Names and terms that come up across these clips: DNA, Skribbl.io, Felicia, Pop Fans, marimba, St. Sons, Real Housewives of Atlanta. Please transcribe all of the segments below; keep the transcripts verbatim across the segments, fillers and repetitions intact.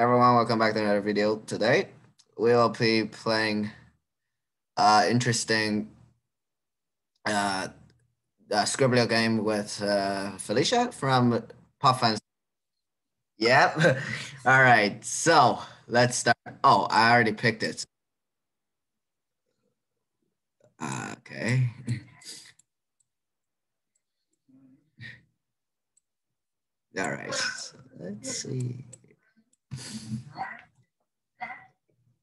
Everyone, welcome back to another video. Today we'll be playing uh interesting uh, uh Skribbl dot I O game with uh Felicia from Pop Fans. Yep. All right, so let's start. Oh, I already picked it. Uh, okay. All right, so let's see.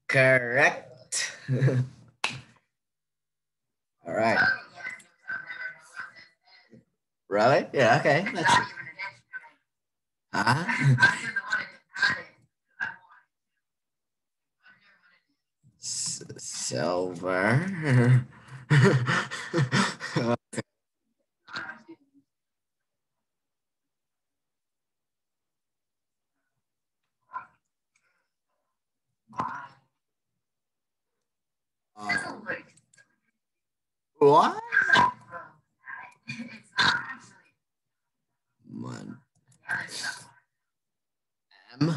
Correct. All right. Really? Yeah, okay. Let's see. Uh-huh. S silver. Okay. Um, what? One. M.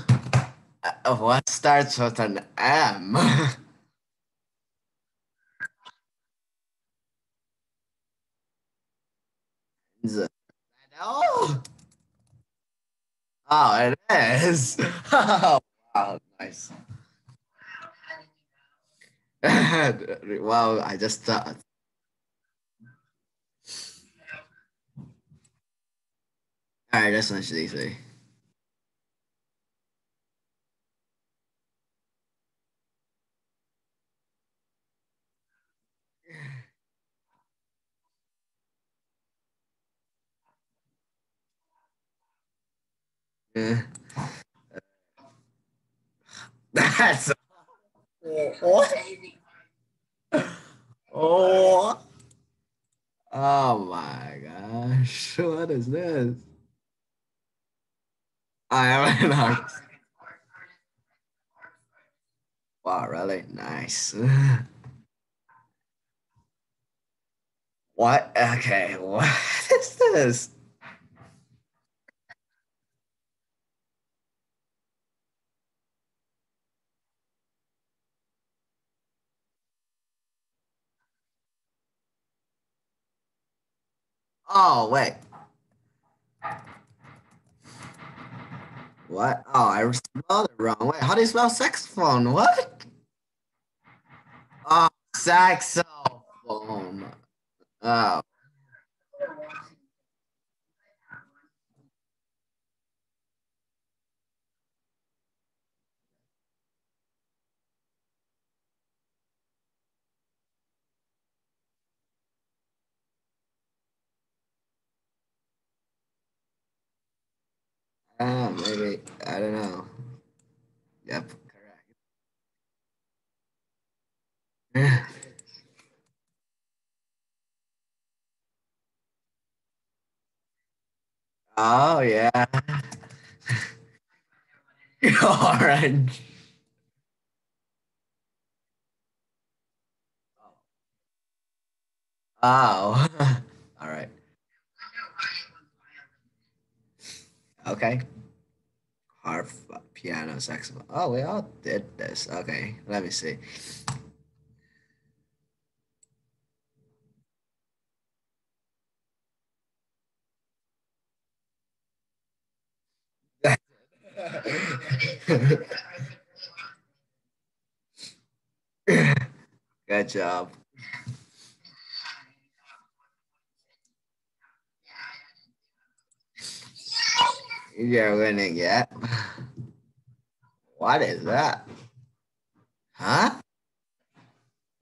Uh, what starts with an M? Oh. Oh, it is. Oh, wow, nice. Well, I just thought. All right, this one should be easy. That's what? Oh, oh my gosh, what is this? I am an artist. Wow, really nice. What? Okay, what is this? Oh, wait. What? Oh, I spelled it wrong. Wait, how do you spell saxophone? What? Oh, saxophone. Oh. Ah, maybe, I don't know. Yep, correct. Oh, yeah. Orange. Oh, all right. Okay. Harp, piano, saxophone. Oh, we all did this. Okay, let me see. Good job. You're winning, yeah. What is that? Huh?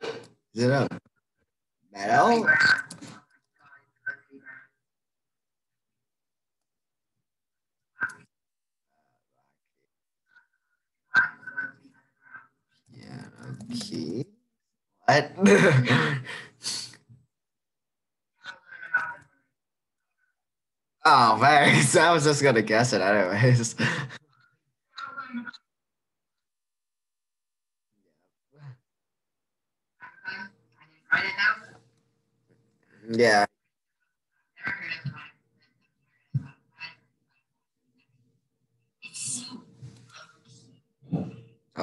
Is it a metal? Yeah, okay. What? Oh, thanks. I was just going to guess it anyways. Yeah.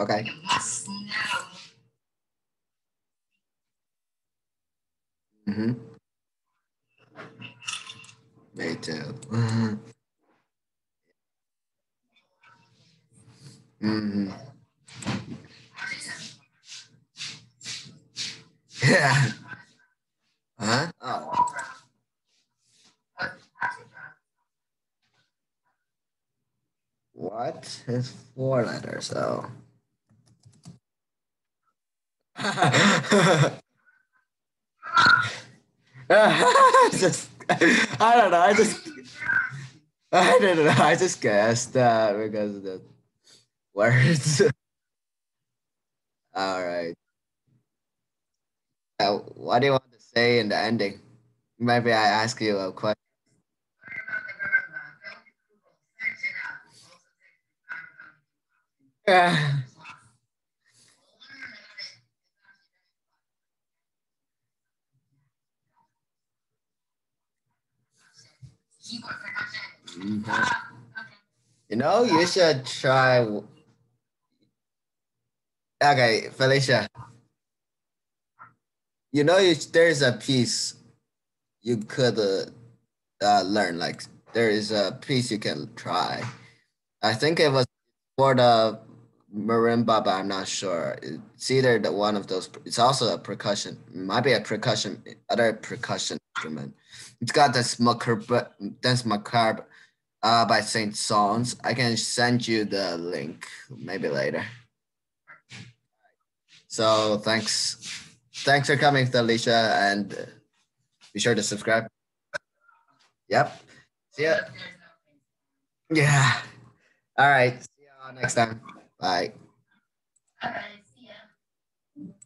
Okay. You must know. Mm-hmm. Me too. Mm-hmm. Yeah. Huh? Oh. What? It's four letters, though. just, I don't know. I just, I don't know. I just guessed that because of the words. All right. Uh, what do you want to say in the ending? Maybe I ask you a question. Yeah. Mm-hmm. You know, you should try. Okay, Felicia. You know, you, there's a piece you could uh, uh, learn. Like, there is a piece you can try. I think it was for the marimba, but I'm not sure. It's either the one of those. It's also a percussion. It might be a percussion, other percussion instrument. It's got this macabre, this macabre uh, by Saint Sons. I can send you the link maybe later. So thanks. Thanks for coming, Felicia, and be sure to subscribe. Yep. See ya. Yeah. All right. See y'all next time. Bye. All right.